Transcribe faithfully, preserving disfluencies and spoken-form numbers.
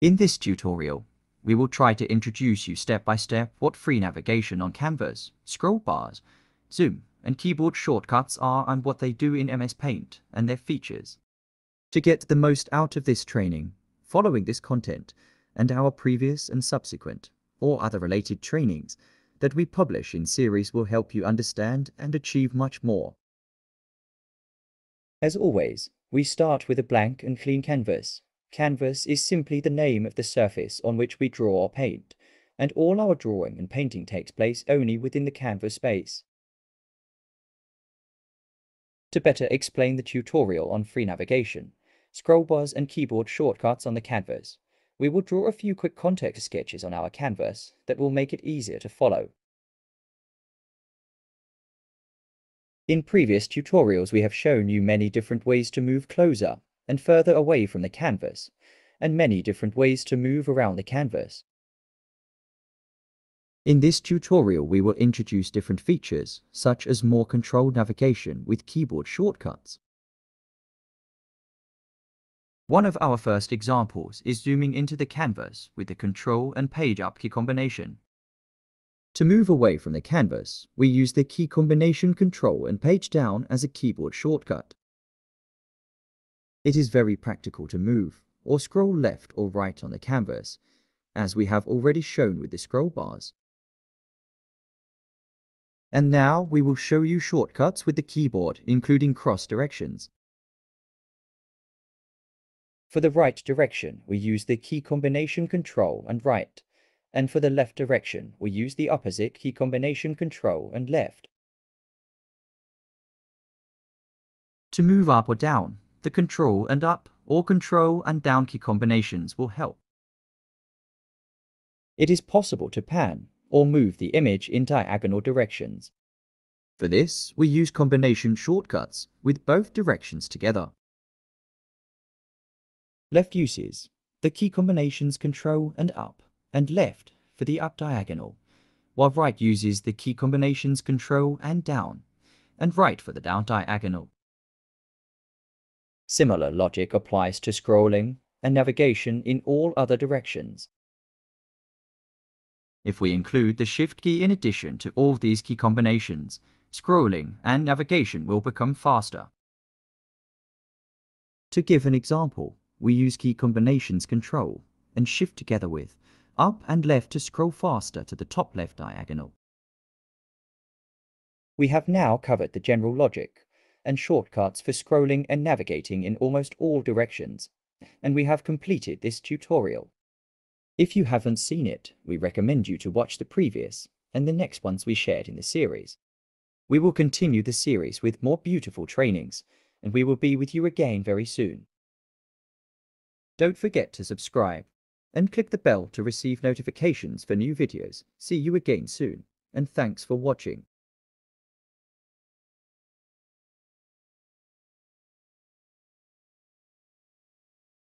In this tutorial, we will try to introduce you step by step what free navigation on canvas, scroll bars, zoom, and keyboard shortcuts are and what they do in M S Paint and their features. To get the most out of this training, following this content and our previous and subsequent or other related trainings that we publish in series will help you understand and achieve much more. As always, we start with a blank and clean canvas. Canvas is simply the name of the surface on which we draw or paint, and all our drawing and painting takes place only within the canvas space. To better explain the tutorial on free navigation, scroll bars and keyboard shortcuts on the canvas, we will draw a few quick context sketches on our canvas that will make it easier to follow. In previous tutorials, we have shown you many different ways to move closer and further away from the canvas, and many different ways to move around the canvas. In this tutorial, we will introduce different features, such as more controlled navigation with keyboard shortcuts. One of our first examples is zooming into the canvas with the Control and Page Up key combination. To move away from the canvas, we use the key combination Control and Page Down as a keyboard shortcut. It is very practical to move or scroll left or right on the canvas, as we have already shown with the scroll bars. And now we will show you shortcuts with the keyboard, including cross directions. For the right direction, we use the key combination Control and Right, and for the left direction, we use the opposite key combination Control and Left. To move up or down, the Control and Up or Control and Down key combinations will help. It is possible to pan or move the image in diagonal directions. For this, we use combination shortcuts with both directions together. Left uses the key combinations Control and Up and Left for the up diagonal, while right uses the key combinations Control and Down and Right for the down diagonal. Similar logic applies to scrolling and navigation in all other directions. If we include the Shift key in addition to all these key combinations, scrolling and navigation will become faster. To give an example, we use key combinations Control and Shift together with Up and Left to scroll faster to the top left diagonal. We have now covered the general logic and shortcuts for scrolling and navigating in almost all directions, and we have completed this tutorial. If you haven't seen it, we recommend you to watch the previous and the next ones we shared in the series. We will continue the series with more beautiful trainings, and we will be with you again very soon. Don't forget to subscribe and click the bell to receive notifications for new videos. See you again soon, and thanks for watching.